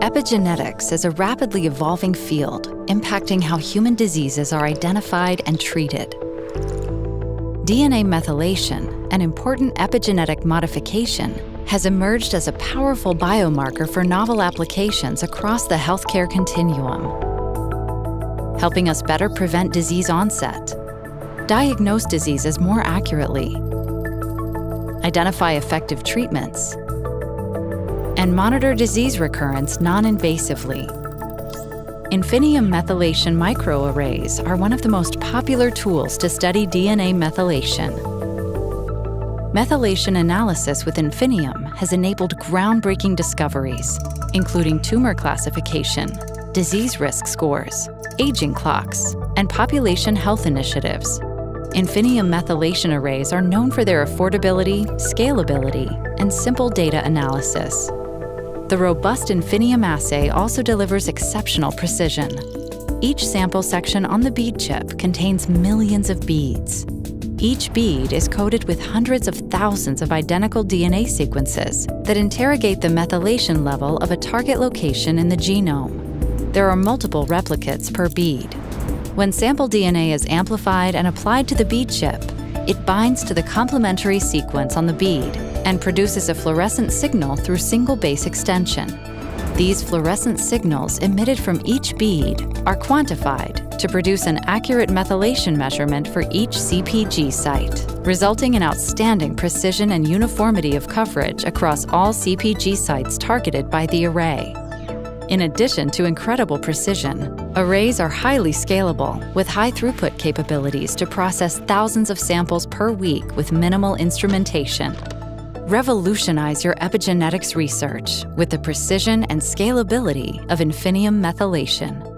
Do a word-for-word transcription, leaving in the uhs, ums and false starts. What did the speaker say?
Epigenetics is a rapidly evolving field impacting how human diseases are identified and treated. D N A methylation, an important epigenetic modification, has emerged as a powerful biomarker for novel applications across the healthcare continuum, helping us better prevent disease onset, diagnose diseases more accurately, identify effective treatments, and monitor disease recurrence non-invasively. Infinium methylation microarrays are one of the most popular tools to study D N A methylation. Methylation analysis with Infinium has enabled groundbreaking discoveries, including tumor classification, disease risk scores, aging clocks, and population health initiatives. Infinium methylation arrays are known for their affordability, scalability, and simple data analysis. The robust Infinium assay also delivers exceptional precision. Each sample section on the bead chip contains millions of beads. Each bead is coated with hundreds of thousands of identical D N A sequences that interrogate the methylation level of a target location in the genome. There are multiple replicates per bead. When sample D N A is amplified and applied to the bead chip, it binds to the complementary sequence on the bead and produces a fluorescent signal through single base extension. These fluorescent signals emitted from each bead are quantified to produce an accurate methylation measurement for each C p G site, resulting in outstanding precision and uniformity of coverage across all C p G sites targeted by the array. In addition to incredible precision, arrays are highly scalable with high throughput capabilities to process thousands of samples per week with minimal instrumentation. Revolutionize your epigenetics research with the precision and scalability of Infinium methylation.